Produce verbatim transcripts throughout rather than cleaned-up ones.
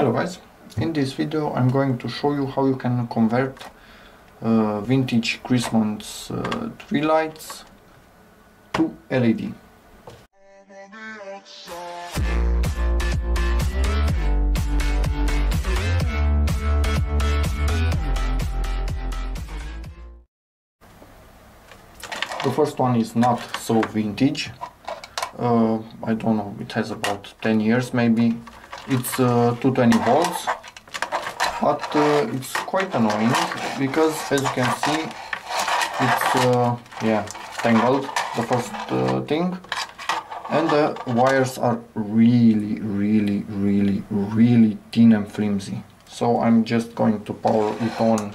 Hello guys, in this video I'm going to show you how you can convert uh, vintage Christmas uh, tree lights to L E D. The first one is not so vintage, uh, I don't know, it has about ten years maybe. It's uh, two hundred twenty volts, but uh, it's quite annoying because, as you can see, it's uh, yeah tangled, the first uh, thing, and the wires are really really really really thin and flimsy. So I'm just going to power it on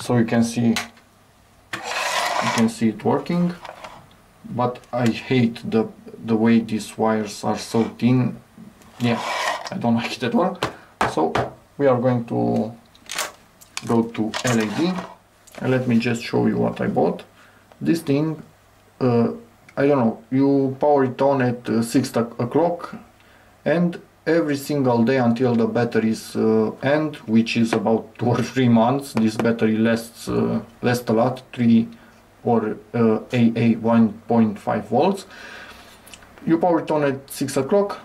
so you can see you can see it working, but I hate the the way these wires are so thin. Yeah, I don't like it at all. So we are going to go to L E D, and let me just show you what I bought. This thing, uh, I don't know, you power it on at uh, six o'clock, and every single day until the batteries uh, end, which is about two or three months, this battery lasts, uh, lasts a lot, three or uh, A A one point five volts. You power it on at six o'clock,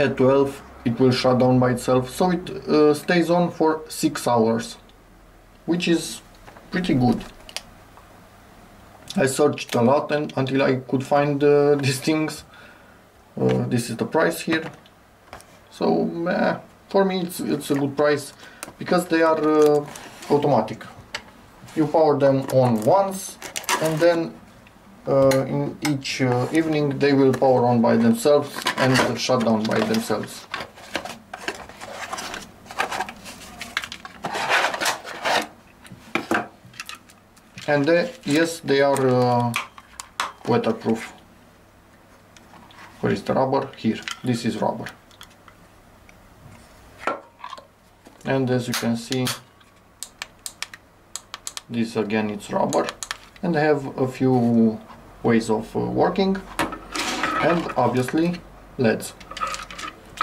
at twelve it will shut down by itself, so it uh, stays on for six hours, which is pretty good. I searched a lot and until I could find uh, these things. Uh, this is the price here, so uh, for me it's, it's a good price because they are uh, automatic. You power them on once, and then Uh, in each uh, evening they will power on by themselves and uh, shut down by themselves. And they, yes, they are uh, weatherproof. Where is the rubber? Here. This is rubber. And as you can see, this again it's rubber, and they have a few ways of uh, working, and obviously L E Ds.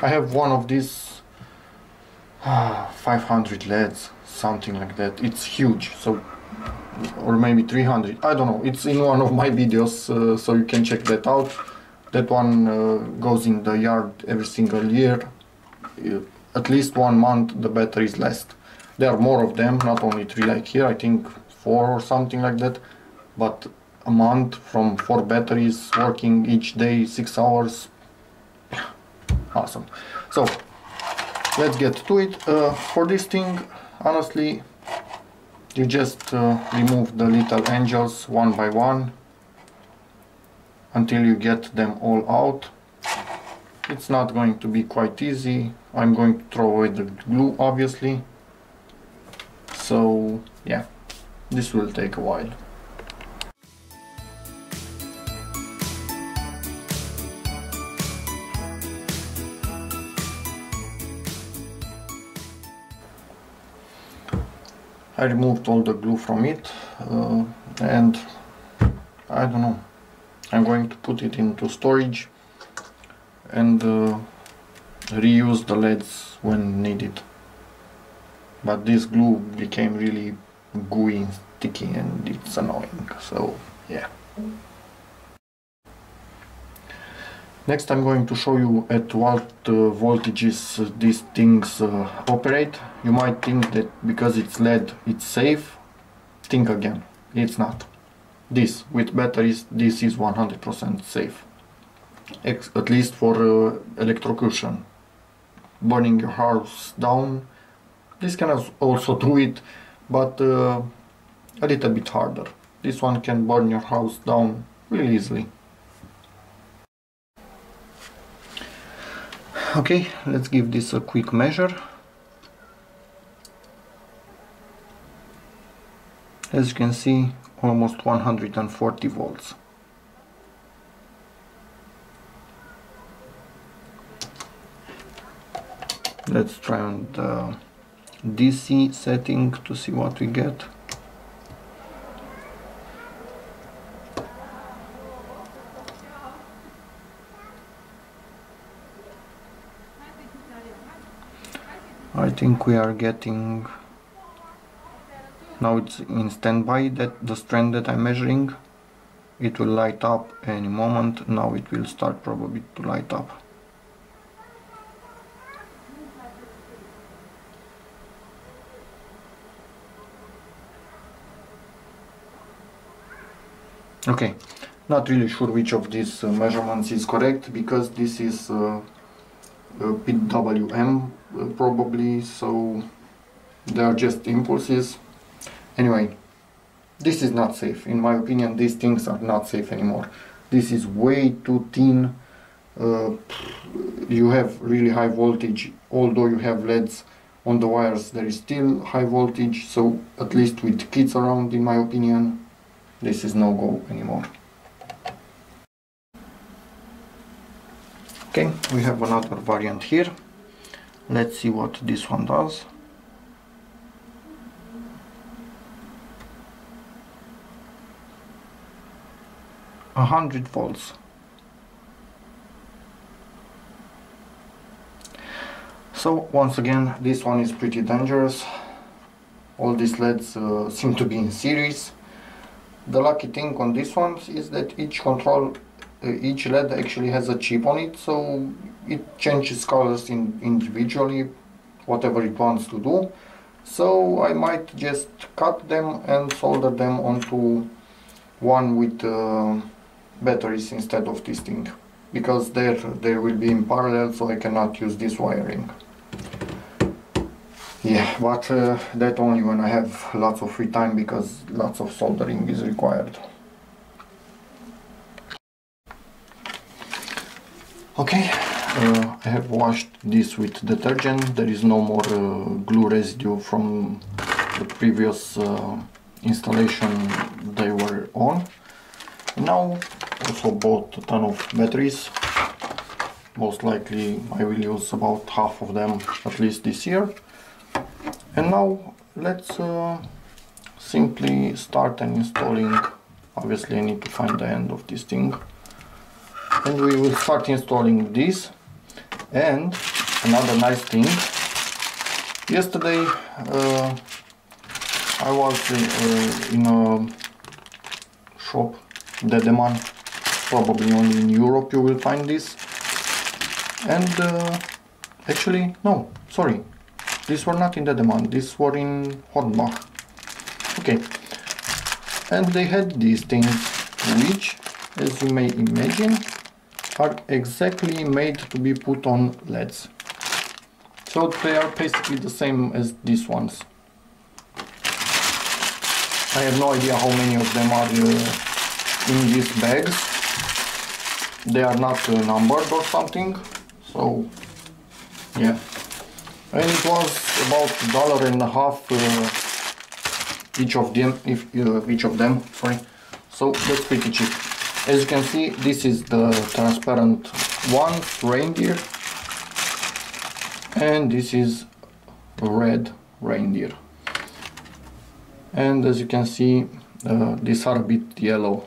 I have one of these uh, five hundred L E Ds, something like that. It's huge, so, or maybe three hundred, I don't know. It's in one of my videos, uh, so you can check that out. That one uh, goes in the yard every single year, at least one month the batteries last. There are more of them, not only three like here, I think four or something like that, but a month from four batteries working each day, six hours, awesome. So let's get to it. Uh, for this thing, honestly, you just uh, remove the little angels one by one until you get them all out. It's not going to be quite easy. I'm going to throw away the glue, obviously. So yeah, this will take a while. I removed all the glue from it, uh, and I don't know, I'm going to put it into storage and uh, reuse the L E Ds when needed. But this glue became really gooey and sticky, and it's annoying, so yeah. Next I'm going to show you at what uh, voltages uh, these things uh, operate. You might think that because it's L E D it's safe. Think again, it's not. This, with batteries, this is one hundred percent safe. Ex at least for uh, electrocution. Burning your house down, this can also do it, but uh, a little bit harder. This one can burn your house down really easily. Okay, let's give this a quick measure. As you can see, almost one hundred forty volts. Let's try on the D C setting to see what we get. I think we are getting, now it's in standby, that the strand that I'm measuring, it will light up any moment. Now it will start probably to light up. Okay, not really sure which of these uh, measurements is correct, because this is uh, Uh, P W M uh, probably, so they are just impulses. Anyway, this is not safe. In my opinion, these things are not safe anymore. This is way too thin. Uh, you have really high voltage. Although you have L E Ds on the wires, there is still high voltage, so at least with kids around, in my opinion, this is no go anymore. Okay, we have another variant here. Let's see what this one does. A hundred volts. So once again, this one is pretty dangerous. All these L E Ds uh, seem to be in series. The lucky thing on this one is that each control Uh, each L E D actually has a chip on it, so it changes colors in individually, whatever it wants to do. So I might just cut them and solder them onto one with uh, batteries instead of this thing, because there they will be in parallel, so I cannot use this wiring. Yeah, but uh, that only when I have lots of free time, because lots of soldering is required. Okay, uh, I have washed this with detergent. There is no more uh, glue residue from the previous uh, installation they were on. Now, also bought a ton of batteries. Most likely I will use about half of them at least this year. And now let's uh, simply start and installing. Obviously I need to find the end of this thing. And we will start installing this. And another nice thing, yesterday uh, I was uh, in a shop, Dedeman, probably only in Europe you will find this. And uh, actually, no, sorry, these were not in Dedeman, these were in Hornbach. Okay, and they had these things, which, as you may imagine, are exactly made to be put on L E Ds. So they are basically the same as these ones. I have no idea how many of them are uh, in these bags. They are not uh, numbered or something. So yeah. And it was about a dollar and a half uh, each of them. If uh, each of them, sorry. So that's pretty cheap. As you can see, this is the transparent one, reindeer, and this is red reindeer. And as you can see, uh, these are a bit yellow.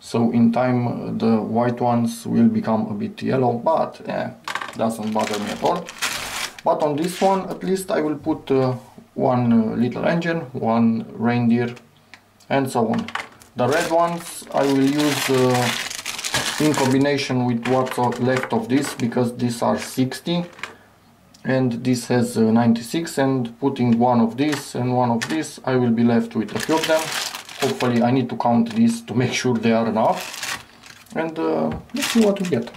So in time, the white ones will become a bit yellow, but eh, doesn't bother me at all. But on this one, at least I will put uh, one uh, little engine, one reindeer, and so on. The red ones I will use uh, in combination with what's left of this, because these are sixty and this has uh, ninety-six, and putting one of this and one of this, I will be left with a few of them. Hopefully I need to count these to make sure they are enough, and uh, let's see what we get.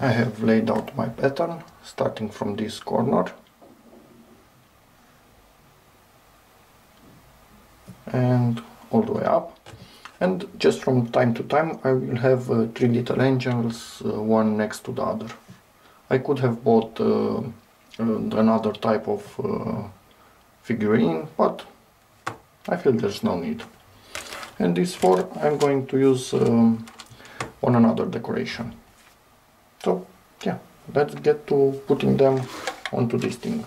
I have laid out my pattern starting from this corner. And all the way up, and just from time to time I will have uh, three little angels, uh, one next to the other. I could have bought uh, uh, another type of uh, figurine, but I feel there's no need. And these four I'm going to use um, on another decoration. So yeah, let's get to putting them onto this thing.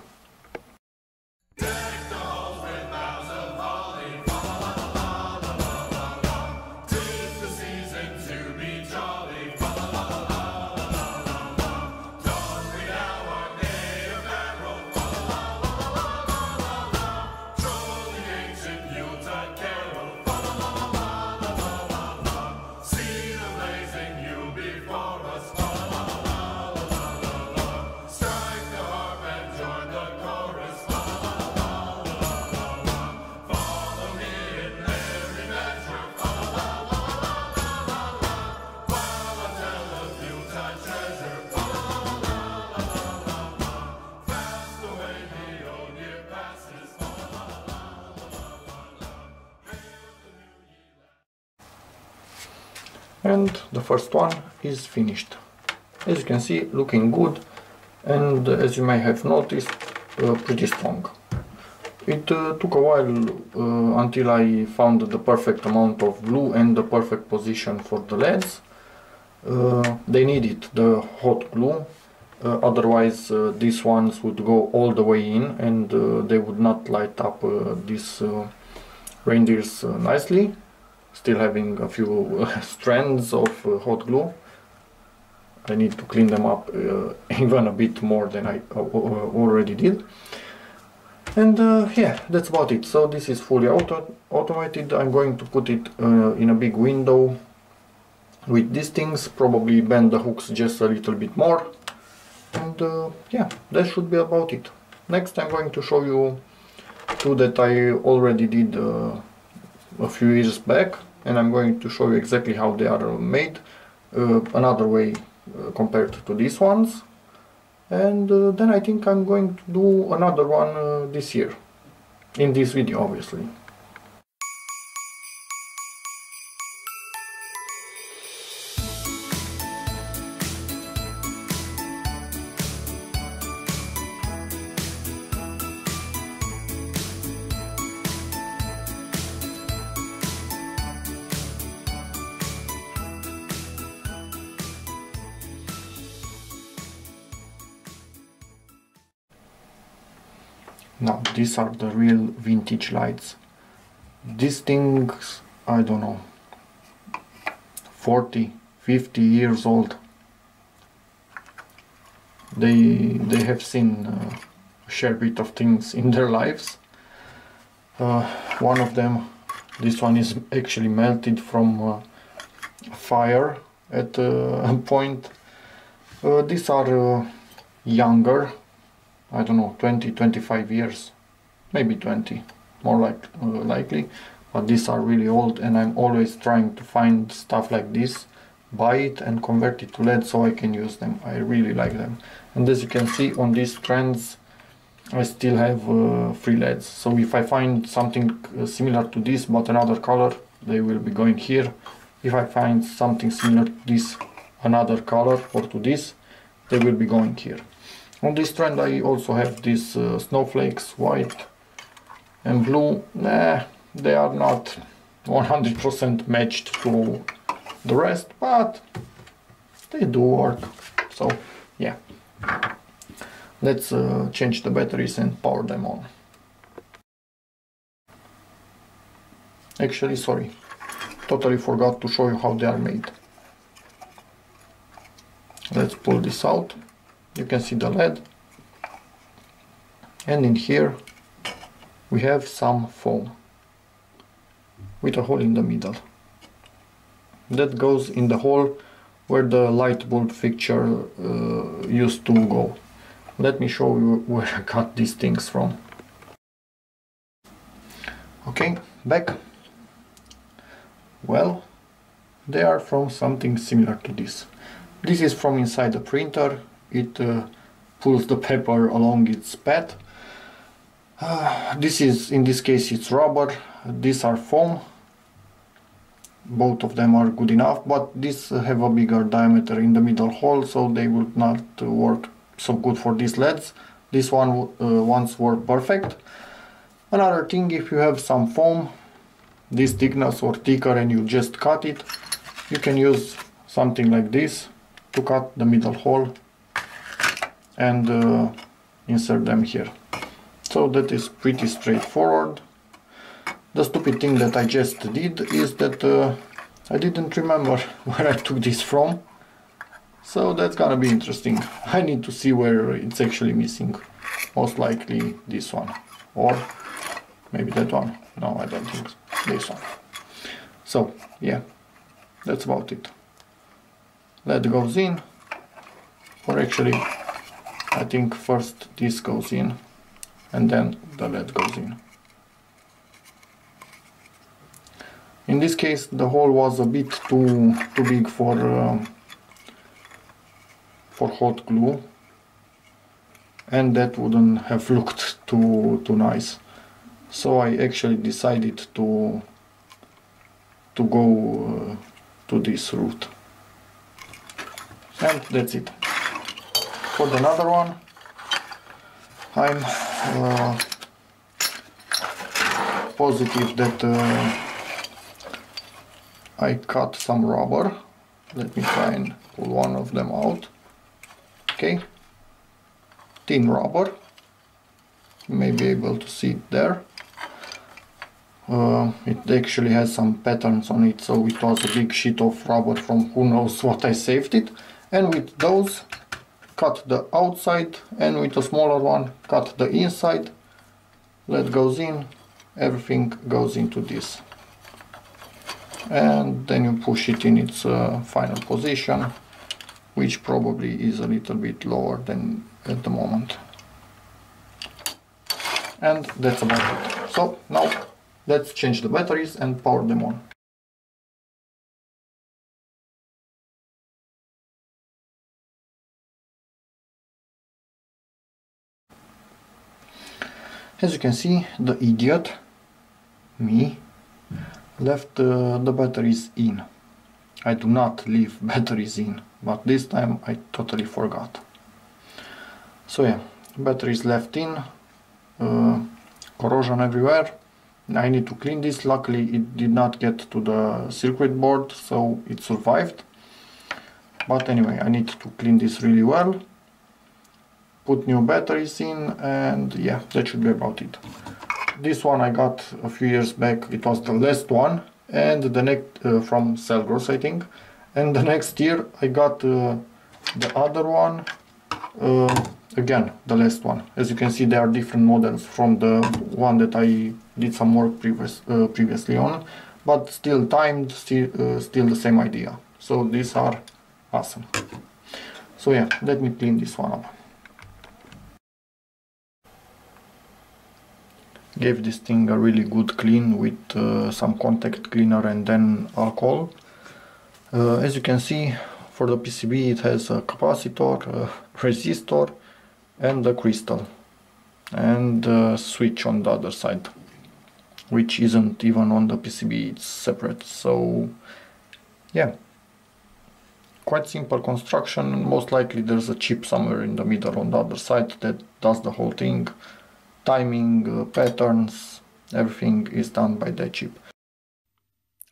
and the first one is finished. As you can see, looking good, and as you may have noticed, uh, pretty strong. It uh, took a while uh, until I found the perfect amount of glue and the perfect position for the L E Ds. Uh, they needed the hot glue, uh, otherwise uh, these ones would go all the way in and uh, they would not light up uh, these uh, reindeers uh, nicely, still having a few uh, strands of uh, hot glue. I need to clean them up uh, even a bit more than I uh, already did. And uh, yeah, that's about it. So this is fully auto automated. I'm going to put it uh, in a big window with these things, probably bend the hooks just a little bit more, and uh, yeah, that should be about it. Next I'm going to show you two that I already did uh, a few years back, and I'm going to show you exactly how they are made uh, another way uh, compared to these ones. And uh, then I think I'm going to do another one uh, this year, in this video obviously. Now, these are the real vintage lights. These things, I don't know, forty, fifty years old. They, they have seen uh, a share bit of things in their lives. Uh, one of them, this one is actually melted from uh, fire at uh, a point. Uh, these are uh, younger. I don't know, twenty, twenty-five years, maybe twenty, more like uh, likely, but these are really old, and I'm always trying to find stuff like this, buy it and convert it to L E D so I can use them. I really like them. And as you can see on these strands, I still have uh, free L E Ds, so if I find something similar to this but another color, they will be going here. If I find something similar to this, another color, or to this, they will be going here. On this strand I also have these uh, snowflakes, white and blue. Nah, they are not one hundred percent matched to the rest, but they do work. So yeah, let's uh, change the batteries and power them on. Actually, sorry, totally forgot to show you how they are made. Let's pull this out. You can see the L E D, and in here we have some foam with a hole in the middle that goes in the hole where the light bulb fixture uh, used to go. Let me show you where I got these things from. Okay, back. Well, they are from something similar to this. This is from inside the printer. It uh, pulls the paper along its path. Uh, this is, in this case, it's rubber. These are foam. Both of them are good enough, but these have a bigger diameter in the middle hole, so they would not work so good for these L E Ds. This one uh, once worked perfect. Another thing, if you have some foam, this thickness or thicker, and you just cut it, you can use something like this to cut the middle hole and uh, insert them here. So that is pretty straightforward. The stupid thing that I just did is that uh, I didn't remember where I took this from, so that's gonna be interesting. I need to see where it's actually missing. Most likely this one, or maybe that one. No, I don't think so. This one. So yeah, that's about it. That goes in, or actually I think first this goes in and then the L E D goes in. In this case the hole was a bit too too big for uh, for hot glue, and that wouldn't have looked too too nice. So I actually decided to to go uh, to this root. And that's it. For the another one, I'm uh, positive that uh, I cut some rubber. Let me try and pull one of them out. Okay, thin rubber. You may be able to see it there. Uh, it actually has some patterns on it, so it was a big sheet of rubber from who knows what. I saved it, and with those cut the outside, and with a smaller one cut the inside. That goes in, everything goes into this, and then you push it in its uh, final position, which probably is a little bit lower than at the moment. And that's about it. So now let's change the batteries and power them on. As you can see, the idiot, me, left uh, the batteries in. I do not leave batteries in, but this time I totally forgot. So yeah, batteries left in, uh, corrosion everywhere. I need to clean this. Luckily it did not get to the circuit board, so it survived. But anyway, I need to clean this really well, put new batteries in, and yeah, that should be about it. This one I got a few years back. It was the last one, and the next uh, from Selgros, I think. And the next year I got uh, the other one, uh, again the last one. As you can see, there are different models from the one that I did some work previous, uh, previously on, but still timed, still, uh, still the same idea. So these are awesome. So yeah, let me clean this one up. Gave this thing a really good clean with uh, some contact cleaner and then alcohol. Uh, as you can see, for the P C B it has a capacitor, a resistor and a crystal, and a switch on the other side, which isn't even on the P C B, it's separate. So yeah, quite simple construction. Most likely there's a chip somewhere in the middle on the other side that does the whole thing. Timing, uh, patterns, everything is done by that chip.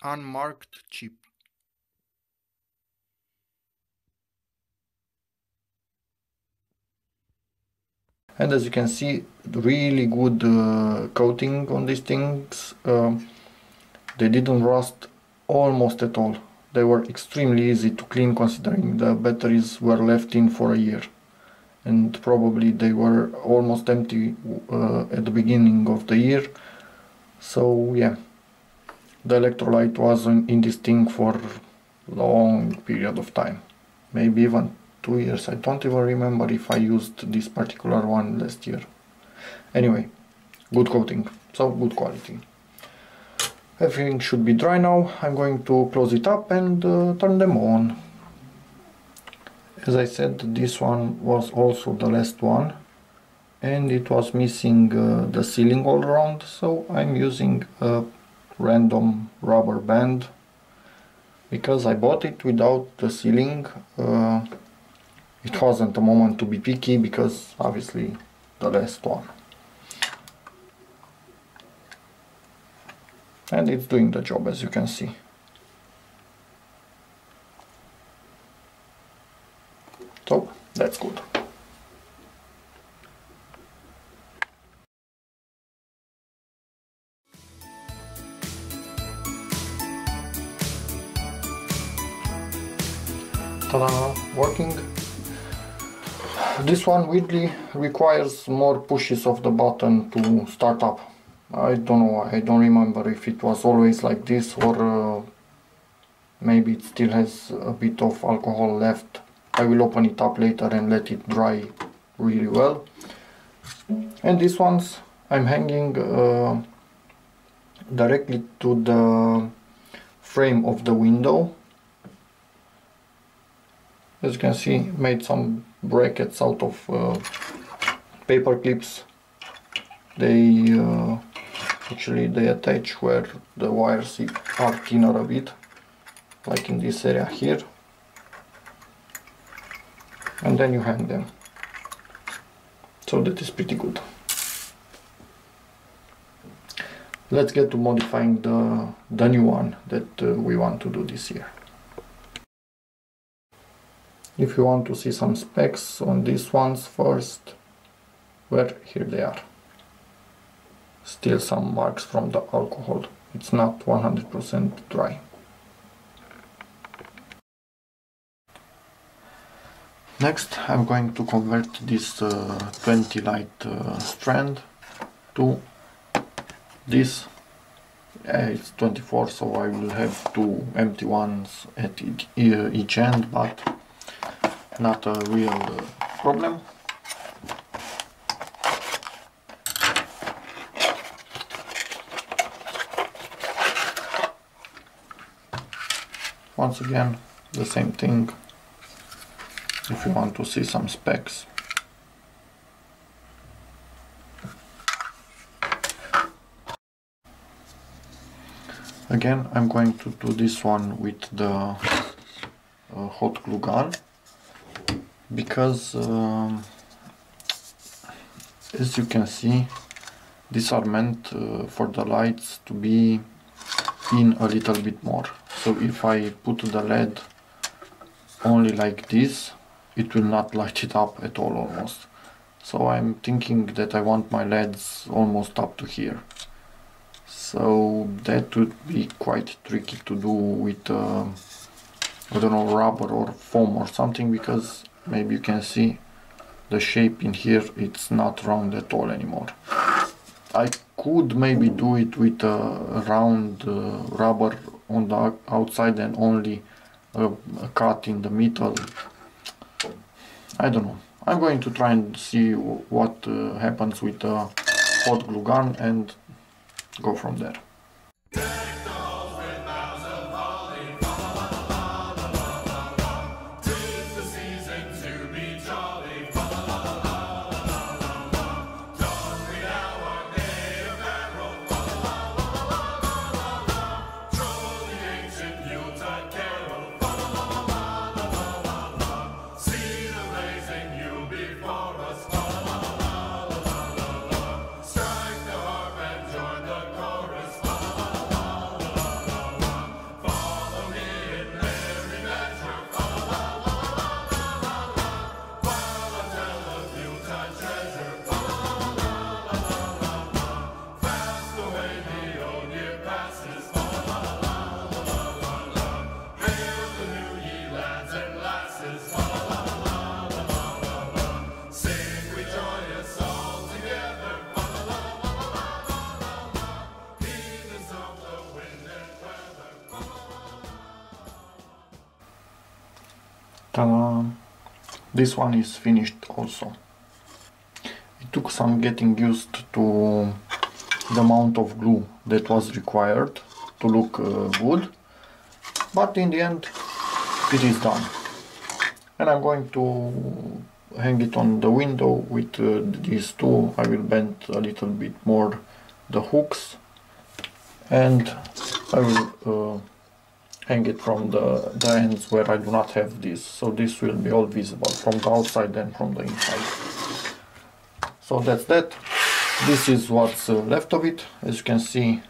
Unmarked chip. And as you can see, really good uh, coating on these things. Uh, they didn't rust almost at all. They were extremely easy to clean, considering the batteries were left in for a year. And probably they were almost empty uh, at the beginning of the year. So yeah, the electrolyte was in, in this thing for a long period of time, maybe even two years. I don't even remember if I used this particular one last year. Anyway, good coating, so good quality. Everything should be dry now. I'm going to close it up and uh, turn them on. As I said, this one was also the last one, and it was missing uh, the sealing all around, so I'm using a random rubber band because I bought it without the sealing. Uh, it wasn't a moment to be picky because obviously the last one. And it's doing the job, as you can see. So that's good. Ta-da! Working. This one weirdly requires more pushes of the button to start up. I don't know. I don't remember if it was always like this, or uh, maybe it still has a bit of alcohol left. I will open it up later and let it dry really well. And these ones I'm hanging uh, directly to the frame of the window. As you can see, made some brackets out of uh, paper clips. They uh, actually they attach where the wires are thinner a bit. like in this area here, and then you hang them. So that is pretty good. Let's get to modifying the, the new one that uh, we want to do this year. If you want to see some specs on these ones first, well, here they are. Still some marks from the alcohol. It's not one hundred percent dry. Next, I'm going to convert this uh, twenty light uh, strand to this. Yeah, it's twenty-four, so I will have two empty ones at each end, but not a real uh, problem. Once again, the same thing. If you want to see some specs, again, I'm going to do this one with the uh, hot glue gun, because uh, as you can see, these are meant uh, for the lights to be in a little bit more. So if I put the L E D only like this, it will not light it up at all almost. So I'm thinking that I want my L E Ds almost up to here. So that would be quite tricky to do with, uh, I don't know, rubber or foam or something, because maybe you can see the shape in here, it's not round at all anymore. I could maybe do it with a round uh, rubber on the outside and only a, a cut in the middle. I don't know. I'm going to try and see what uh, happens with the hot glue gun and go from there. Uh, this one is finished also. It took some getting used to the amount of glue that was required to look uh, good, but in the end it is done. And I'm going to hang it on the window with uh, these two. I will bend a little bit more the hooks and I will uh, hang it from the, the ends where I do not have this, so this will be all visible from the outside and from the inside. So that's that. This is what's left of it. As you can see,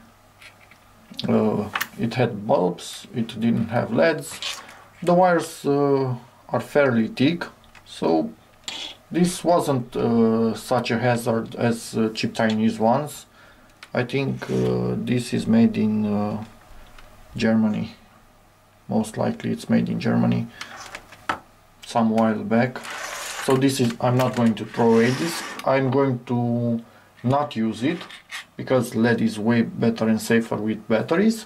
uh, it had bulbs, it didn't have L E Ds. The wires uh, are fairly thick, so this wasn't uh, such a hazard as uh, cheap Chinese ones. I think uh, this is made in uh, Germany. Most likely it's made in Germany some while back. So this is, I'm not going to throw away this. I'm going to not use it because L E D is way better and safer with batteries.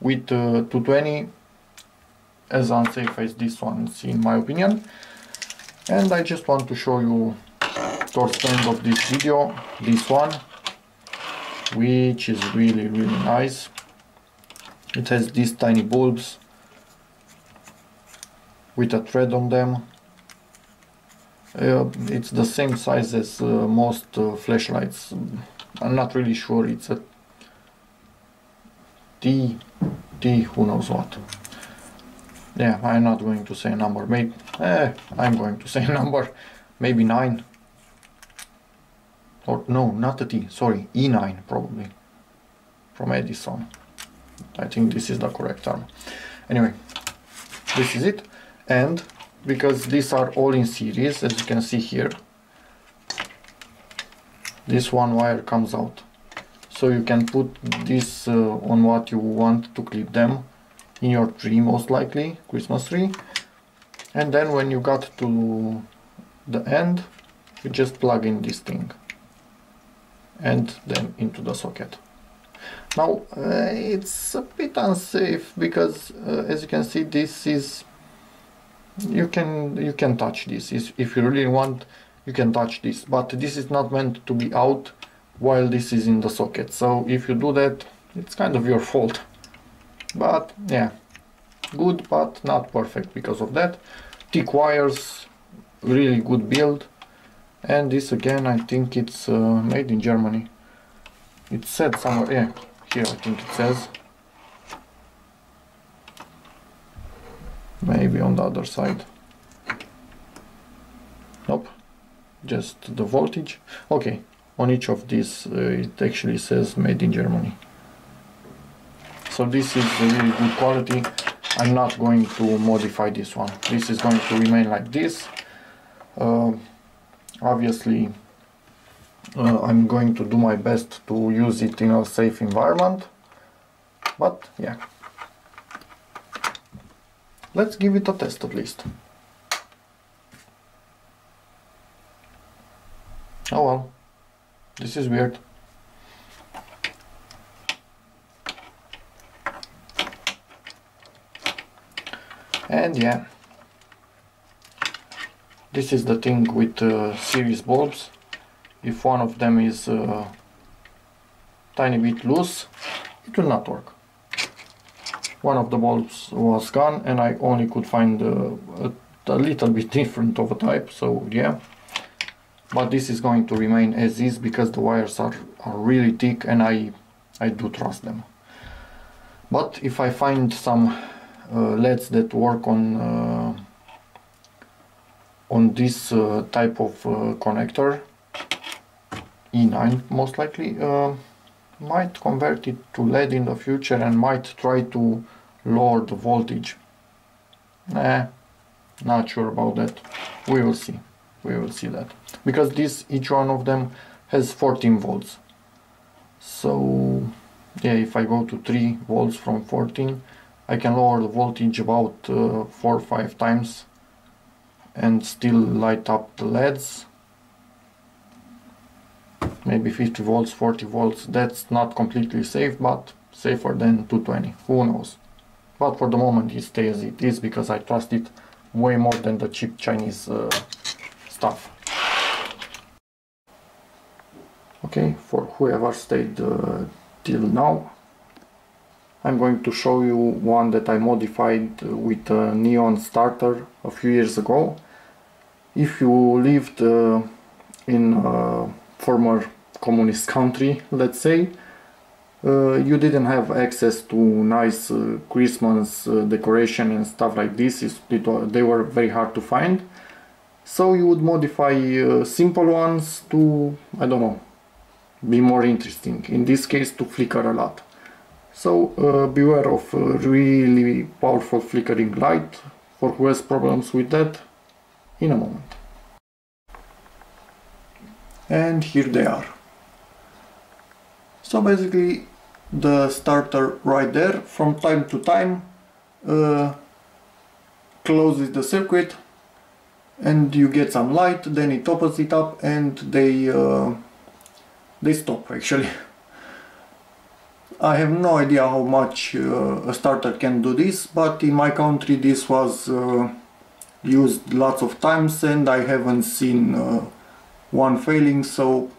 With uh, two twenty, as unsafe as this one, in my opinion. And I just want to show you towards the end of this video, this one, which is really, really nice. It has these tiny bulbs with a thread on them. Uh, it's the same size as uh, most uh, flashlights. I'm not really sure, it's a T, T, who knows what. Yeah, I'm not going to say a number. Maybe eh, I'm going to say a number. Maybe nine. Or no, not a T. Sorry, E nine probably. From Edison. I think this is the correct term. Anyway, this is it. And because these are all in series, as you can see here, this one wire comes out. So you can put this uh, on what you want to clip them in your tree, most likely Christmas tree. And then when you got to the end, you just plug in this thing and then into the socket. Now uh, it's a bit unsafe because uh, as you can see, this is you can you can touch this. If you really want, you can touch this, but this is not meant to be out while this is in the socket. So if you do that, it's kind of your fault. But yeah, good but not perfect because of that. Thick wires, really good build. And this again, I think it's uh, made in Germany. It said somewhere, yeah, here I think it says. Maybe on the other side. Nope, just the voltage. Okay, on each of these uh, it actually says made in Germany. So this is a really good quality. I'm not going to modify this one. This is going to remain like this. Uh, obviously uh, I'm going to do my best to use it in a safe environment, but yeah. Let's give it a test at least. Oh well, this is weird. And yeah, this is the thing with uh, series bulbs. If one of them is a uh, tiny bit loose, it will not work. One of the bulbs was gone and I only could find uh, a, a little bit different of a type, so yeah. But this is going to remain as is because the wires are, are really thick and I, I do trust them. But if I find some uh, L E Ds that work on, uh, on this uh, type of uh, connector, E nine most likely, uh, might convert it to L E D in the future and might try to lower the voltage. Nah, not sure about that. We will see. We will see that. Because this, each one of them has fourteen volts. So yeah, if I go to three volts from fourteen, I can lower the voltage about uh, four or five times and still light up the L E Ds. Maybe fifty volts, forty volts, that's not completely safe, but safer than two twenty, who knows. But for the moment it stays as it is because I trust it way more than the cheap Chinese uh, stuff. Okay, for whoever stayed uh, till now, I'm going to show you one that I modified with a neon starter a few years ago. If you lived uh, in uh, former communist country, let's say, uh, you didn't have access to nice uh, Christmas uh, decoration and stuff like this. It, it, they were very hard to find, so you would modify uh, simple ones to, I don't know, be more interesting, in this case to flicker a lot. So uh, beware of uh, really powerful flickering light. For who has problems with that, in a moment. And here they are. So basically the starter right there from time to time uh, closes the circuit and you get some light, then it opens it up and they uh, they stop actually. I have no idea how much uh, a starter can do this, but in my country this was uh, used lots of times and I haven't seen uh, one failing, so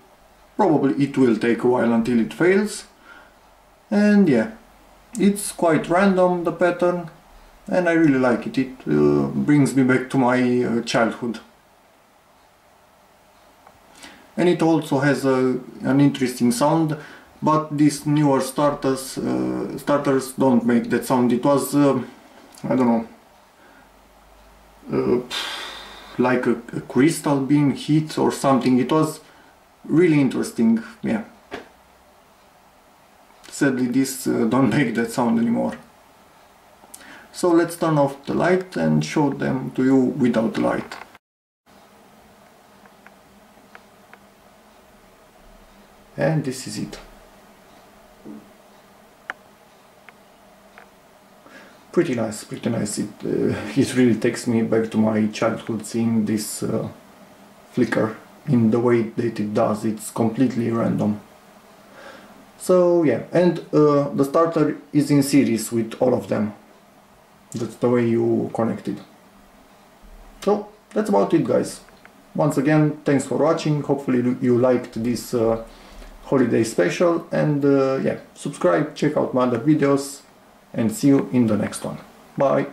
probably it will take a while until it fails. And yeah, it's quite random, the pattern, and I really like it. It uh, brings me back to my uh, childhood. And it also has a, an interesting sound, but these newer starters uh, starters don't make that sound. It was, uh, I don't know, uh, like a, a crystal being hit or something. It was really interesting, yeah. Sadly, this uh, don't make that sound anymore. So let's turn off the light and show them to you without the light. And this is it. Pretty nice, pretty nice. It, uh, it really takes me back to my childhood seeing this uh, flicker in the way that it does. It's completely random. So yeah, and uh, the starter is in series with all of them. That's the way you connect it. So that's about it, guys. Once again, thanks for watching. Hopefully you liked this uh, holiday special, and uh, yeah, subscribe, check out my other videos, and see you in the next one. Bye.